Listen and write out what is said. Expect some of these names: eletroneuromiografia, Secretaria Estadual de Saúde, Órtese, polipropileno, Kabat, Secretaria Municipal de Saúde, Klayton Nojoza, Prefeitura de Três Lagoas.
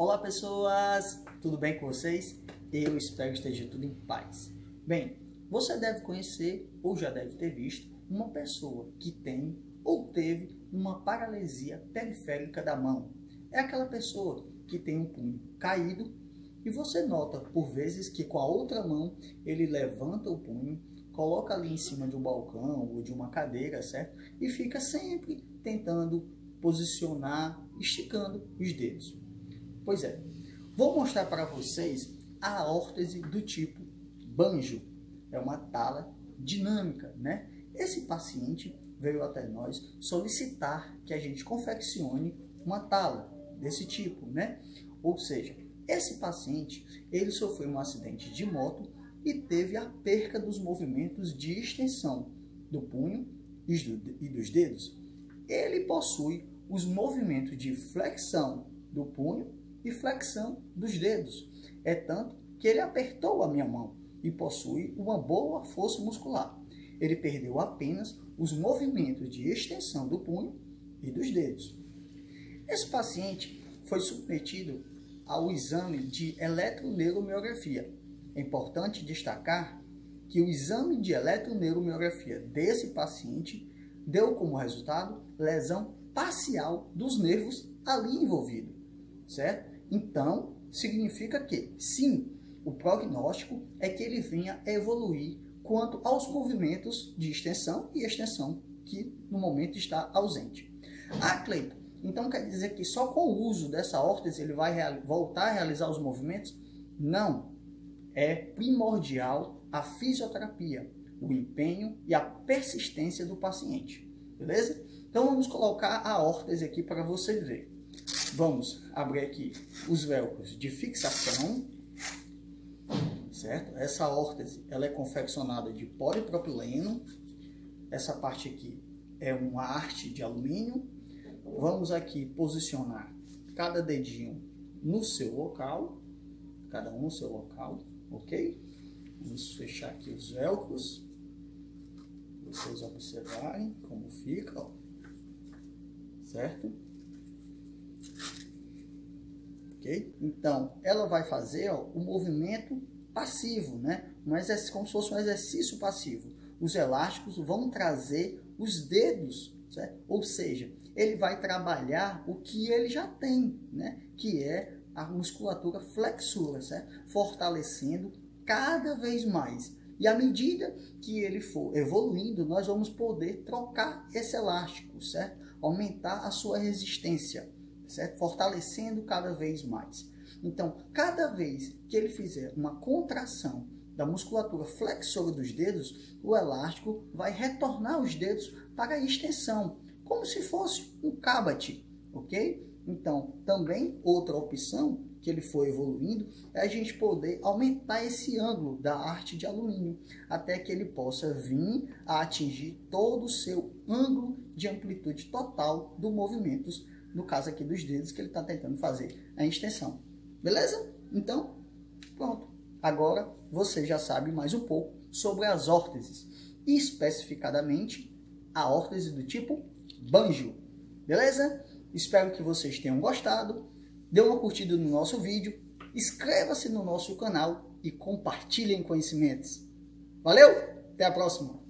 Olá pessoas, tudo bem com vocês? Eu espero que esteja tudo em paz. Bem, você deve conhecer ou já deve ter visto uma pessoa que tem ou teve uma paralisia periférica da mão. É aquela pessoa que tem um punho caído e você nota por vezes que com a outra mão ele levanta o punho, coloca ali em cima de um balcão ou de uma cadeira, certo? E fica sempre tentando posicionar, esticando os dedos. Pois é, vou mostrar para vocês a órtese do tipo banjo. É uma tala dinâmica, né? Esse paciente veio até nós solicitar que a gente confeccione uma tala desse tipo, né? Ou seja, esse paciente, ele sofreu um acidente de moto e teve a perca dos movimentos de extensão do punho e dos dedos. Ele possui os movimentos de flexão do punho e flexão dos dedos. É tanto que ele apertou a minha mão e possui uma boa força muscular. Ele perdeu apenas os movimentos de extensão do punho e dos dedos. Esse paciente foi submetido ao exame de eletroneuromiografia. É importante destacar que o exame de eletroneuromiografia desse paciente deu como resultado lesão parcial dos nervos ali envolvido, certo? Então, significa que, sim, o prognóstico é que ele venha evoluir quanto aos movimentos de extensão e extensão que, no momento, está ausente. Ah, Klayton, então quer dizer que só com o uso dessa órtese ele vai voltar a realizar os movimentos? Não. É primordial a fisioterapia, o empenho e a persistência do paciente, beleza? Então vamos colocar a órtese aqui para você ver. Vamos abrir aqui os velcros de fixação, certo? Essa órtese, ela é confeccionada de polipropileno. Essa parte aqui é uma haste de alumínio. Vamos aqui posicionar cada dedinho no seu local, cada um no seu local, ok? Vamos fechar aqui os velcros, pra vocês observarem como fica, ó. Certo? Okay? Então, ela vai fazer o movimento passivo, né? Como se fosse um exercício passivo. Os elásticos vão trazer os dedos, certo? Ou seja, ele vai trabalhar o que ele já tem, né? Que é a musculatura flexora, certo? Fortalecendo cada vez mais. E à medida que ele for evoluindo, nós vamos poder trocar esse elástico, certo? Aumentar a sua resistência, certo? Fortalecendo cada vez mais. Então, cada vez que ele fizer uma contração da musculatura flexora dos dedos, o elástico vai retornar os dedos para a extensão, como se fosse um Kabat, ok? Então, também outra opção que ele foi evoluindo é a gente poder aumentar esse ângulo da haste de alumínio, até que ele possa vir a atingir todo o seu ângulo de amplitude total dos movimentos, no caso aqui dos dedos, que ele está tentando fazer a extensão. Beleza? Então, pronto. Agora, você já sabe mais um pouco sobre as órteses. E especificadamente, a órtese do tipo banjo. Beleza? Espero que vocês tenham gostado. Dê uma curtida no nosso vídeo. Inscreva-se no nosso canal e compartilhem conhecimentos. Valeu? Até a próxima!